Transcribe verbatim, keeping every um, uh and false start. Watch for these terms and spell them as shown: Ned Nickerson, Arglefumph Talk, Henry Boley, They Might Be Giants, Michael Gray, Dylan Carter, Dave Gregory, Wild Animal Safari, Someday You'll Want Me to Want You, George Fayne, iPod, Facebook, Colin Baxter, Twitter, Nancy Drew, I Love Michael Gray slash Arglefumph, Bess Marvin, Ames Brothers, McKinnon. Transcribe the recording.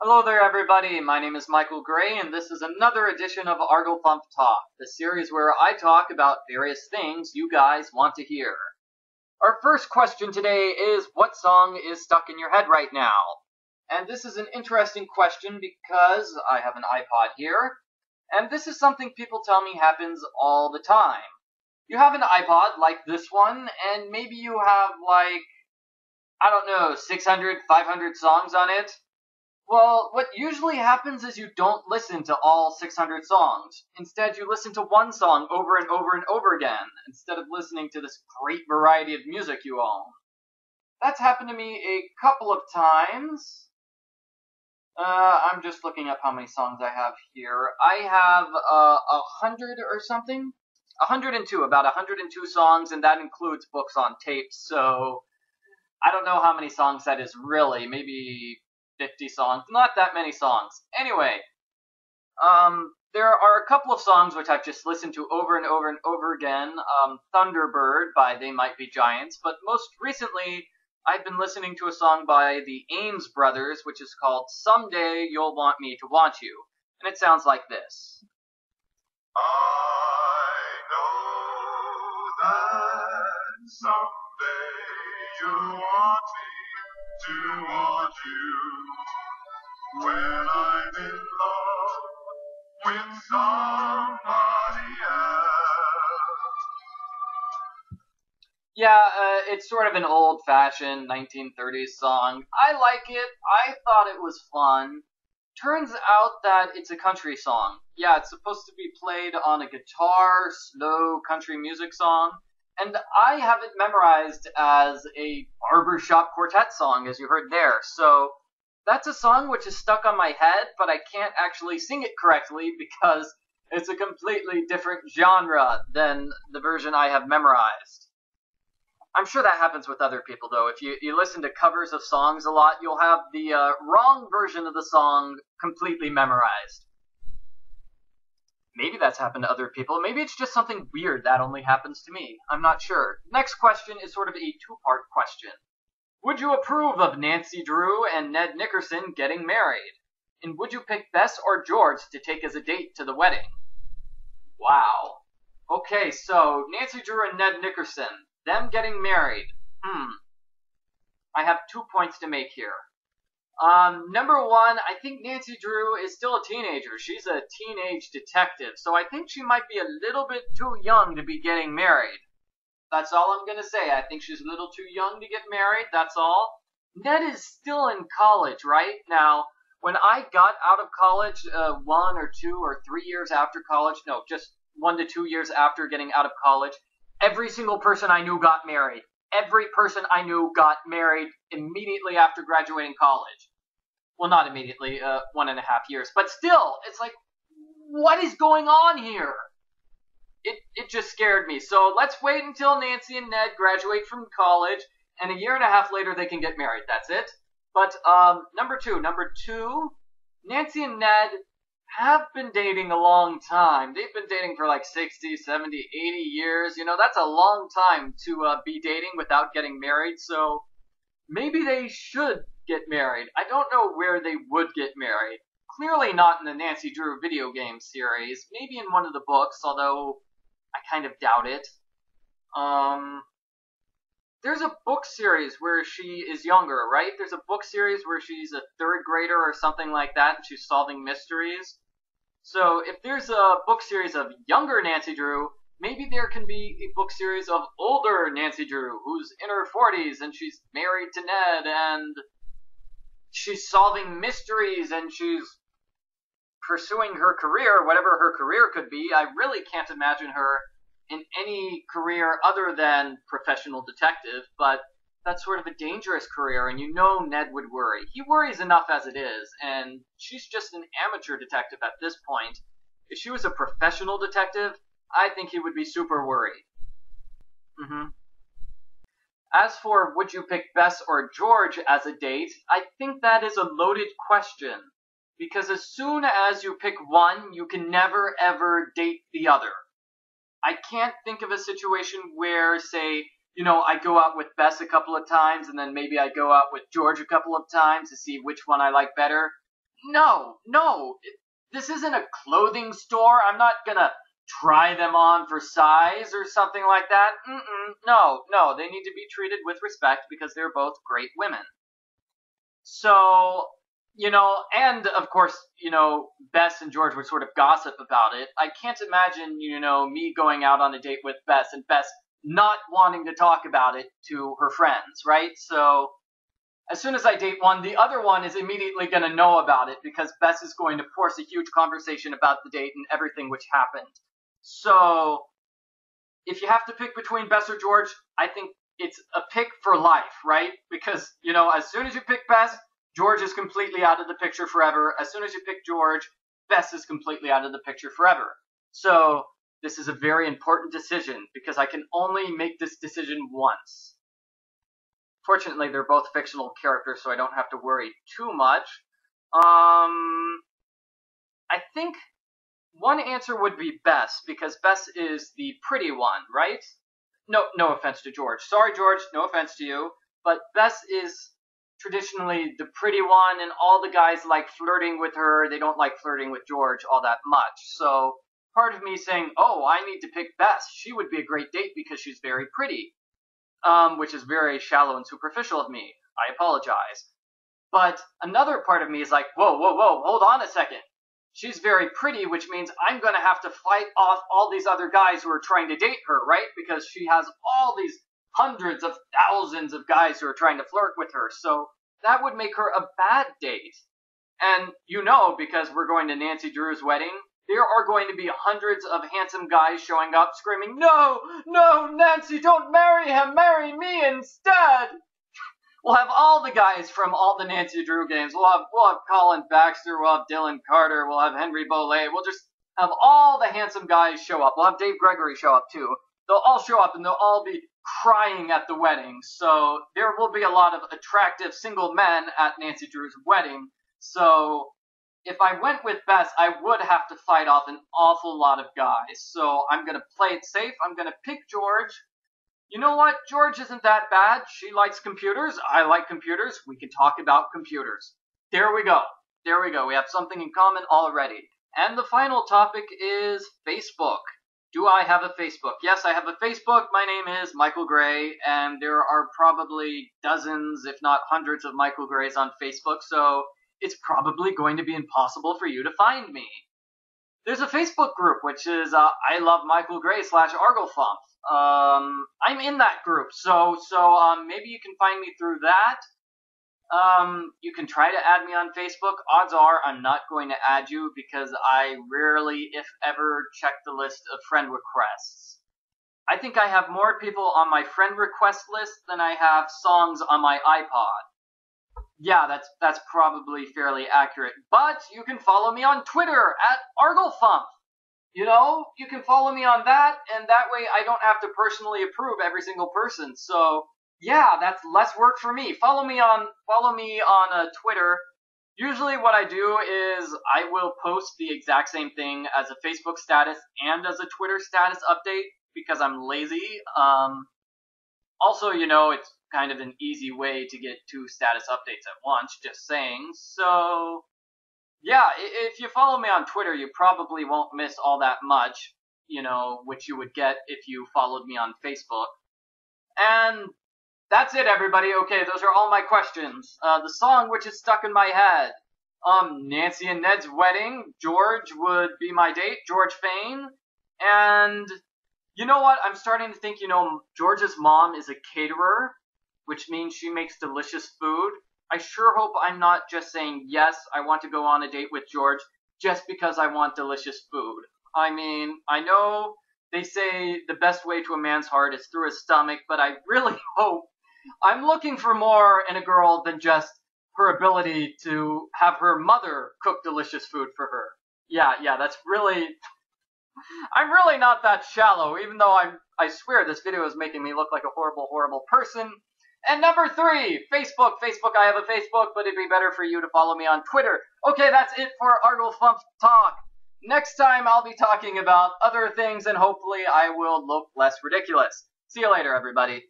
Hello there, everybody. My name is Michael Gray, and this is another edition of Arglefumph Talk, the series where I talk about various things you guys want to hear. Our first question today is, what song is stuck in your head right now? And this is an interesting question because I have an iPod here, and this is something people tell me happens all the time. You have an iPod like this one, and maybe you have, like, I don't know, six hundred, five hundred songs on it. Well, what usually happens is you don't listen to all six hundred songs. Instead, you listen to one song over and over and over again, instead of listening to this great variety of music you own. That's happened to me a couple of times. Uh, I'm just looking up how many songs I have here. I have uh, a hundred or something. a hundred and two, about a hundred and two songs, and that includes books on tape, so I don't know how many songs that is really, maybe fifty songs, not that many songs. Anyway, um, there are a couple of songs which I've just listened to over and over and over again. Um, Thunderbird by They Might Be Giants, but most recently I've been listening to a song by the Ames Brothers, which is called Someday You'll Want Me to Want You, and it sounds like this. I know that someday you'll want me to want you, when I'm in love with somebody else. Yeah, uh, it's sort of an old-fashioned nineteen thirties song. I like it. I thought it was fun. Turns out that it's a country song. Yeah, it's supposed to be played on a guitar, slow country music song. And I have it memorized as a barbershop quartet song, as you heard there. So that's a song which is stuck on my head, but I can't actually sing it correctly because it's a completely different genre than the version I have memorized. I'm sure that happens with other people, though. If you, you listen to covers of songs a lot, you'll have the uh, wrong version of the song completely memorized. Maybe that's happened to other people. Maybe it's just something weird that only happens to me. I'm not sure. Next question is sort of a two-part question. Would you approve of Nancy Drew and Ned Nickerson getting married? And would you pick Bess or George to take as a date to the wedding? Wow. Okay, so Nancy Drew and Ned Nickerson, them getting married. Hmm. I have two points to make here. Um, number one, I think Nancy Drew is still a teenager. She's a teenage detective, so I think she might be a little bit too young to be getting married. That's all I'm going to say. I think she's a little too young to get married, that's all. Ned is still in college, right? Now, when I got out of college, uh, one or two or three years after college, no, just one to two years after getting out of college, every single person I knew got married. Every person I knew got married immediately after graduating college. Well, not immediately, uh, one and a half years. But still, it's like, what is going on here? It, it just scared me. So let's wait until Nancy and Ned graduate from college, and a year and a half later they can get married. That's it. But um, number two, number two, Nancy and Ned have been dating a long time. They've been dating for like sixty, seventy, eighty years. You know, that's a long time to uh, be dating without getting married. So maybe they should get married. I don't know where they would get married. Clearly not in the Nancy Drew video game series. Maybe in one of the books, although I kind of doubt it. Um, there's a book series where she is younger, right? There's a book series where she's a third grader or something like that, and she's solving mysteries. So if there's a book series of younger Nancy Drew, maybe there can be a book series of older Nancy Drew, who's in her forties, and she's married to Ned, and she's solving mysteries, and she's pursuing her career, whatever her career could be. I really can't imagine her in any career other than professional detective, but that's sort of a dangerous career, and you know Ned would worry. He worries enough as it is, and she's just an amateur detective at this point. If she was a professional detective, I think he would be super worried. Mm-hmm. As for would you pick Bess or George as a date, I think that is a loaded question, because as soon as you pick one, you can never ever date the other. I can't think of a situation where, say, you know, I go out with Bess a couple of times and then maybe I go out with George a couple of times to see which one I like better. No, no, it, this isn't a clothing store. I'm not gonna try them on for size or something like that. Mm-mm, no, no, they need to be treated with respect because they're both great women. So, you know, and of course, you know, Bess and George would sort of gossip about it. I can't imagine, you know, me going out on a date with Bess and Bess not wanting to talk about it to her friends, right? So as soon as I date one, the other one is immediately going to know about it because Bess is going to force a huge conversation about the date and everything which happened. So if you have to pick between Bess or George, I think it's a pick for life, right? Because, you know, as soon as you pick Bess, George is completely out of the picture forever. As soon as you pick George, Bess is completely out of the picture forever. So this is a very important decision because I can only make this decision once. Fortunately, they're both fictional characters, so I don't have to worry too much. Um, I think one answer would be Bess because Bess is the pretty one, right? No, no offense to George. Sorry, George, no offense to you. But Bess is traditionally the pretty one, and all the guys like flirting with her. They don't like flirting with George all that much. So part of me saying, oh, I need to pick Bess. She would be a great date because she's very pretty, um, which is very shallow and superficial of me. I apologize. But another part of me is like, whoa, whoa, whoa, hold on a second. She's very pretty, which means I'm going to have to fight off all these other guys who are trying to date her, right? Because she has all these hundreds of thousands of guys who are trying to flirt with her, so that would make her a bad date. And you know, because we're going to Nancy Drew's wedding, there are going to be hundreds of handsome guys showing up screaming, no, no, Nancy, don't marry him, marry me instead. We'll have all the guys from all the Nancy Drew games. We'll have, we'll have Colin Baxter, we'll have Dylan Carter, we'll have Henry Boley. We'll just have all the handsome guys show up. We'll have Dave Gregory show up too. They'll all show up and they'll all be crying at the wedding, so there will be a lot of attractive single men at Nancy Drew's wedding. So if I went with Bess, I would have to fight off an awful lot of guys. So I'm going to play it safe. I'm going to pick George. You know what? George isn't that bad. She likes computers. I like computers. We can talk about computers. There we go. There we go. We have something in common already. And the final topic is Facebook. Do I have a Facebook? Yes, I have a Facebook. My name is Michael Gray, and there are probably dozens, if not hundreds, of Michael Grays on Facebook, so it's probably going to be impossible for you to find me. There's a Facebook group, which is uh, I Love Michael Gray slash Arglefumph. Um, I'm in that group, so so um, maybe you can find me through that. Um, you can try to add me on Facebook. Odds are I'm not going to add you because I rarely, if ever, check the list of friend requests. I think I have more people on my friend request list than I have songs on my iPod. Yeah, that's, that's probably fairly accurate. But you can follow me on Twitter at Arglefumph. You know, you can follow me on that, and that way I don't have to personally approve every single person. So yeah, that's less work for me. Follow me on follow me on uh, Twitter. Usually what I do is I will post the exact same thing as a Facebook status and as a Twitter status update because I'm lazy. Um, also, you know, it's kind of an easy way to get two status updates at once, just saying. So, yeah, if you follow me on Twitter, you probably won't miss all that much, you know, which you would get if you followed me on Facebook. And that's it, everybody. Okay, those are all my questions. Uh, the song which is stuck in my head. Um, Nancy and Ned's wedding. George would be my date. George Fayne. And you know what? I'm starting to think, you know, George's mom is a caterer, which means she makes delicious food. I sure hope I'm not just saying, yes, I want to go on a date with George just because I want delicious food. I mean, I know they say the best way to a man's heart is through his stomach, but I really hope I'm looking for more in a girl than just her ability to have her mother cook delicious food for her. Yeah, yeah, that's really, I'm really not that shallow, even though I'm, I swear this video is making me look like a horrible, horrible person. And number three, Facebook, Facebook, I have a Facebook, but it'd be better for you to follow me on Twitter. Okay, that's it for Arglefumph Talk. Next time I'll be talking about other things and hopefully I will look less ridiculous. See you later, everybody.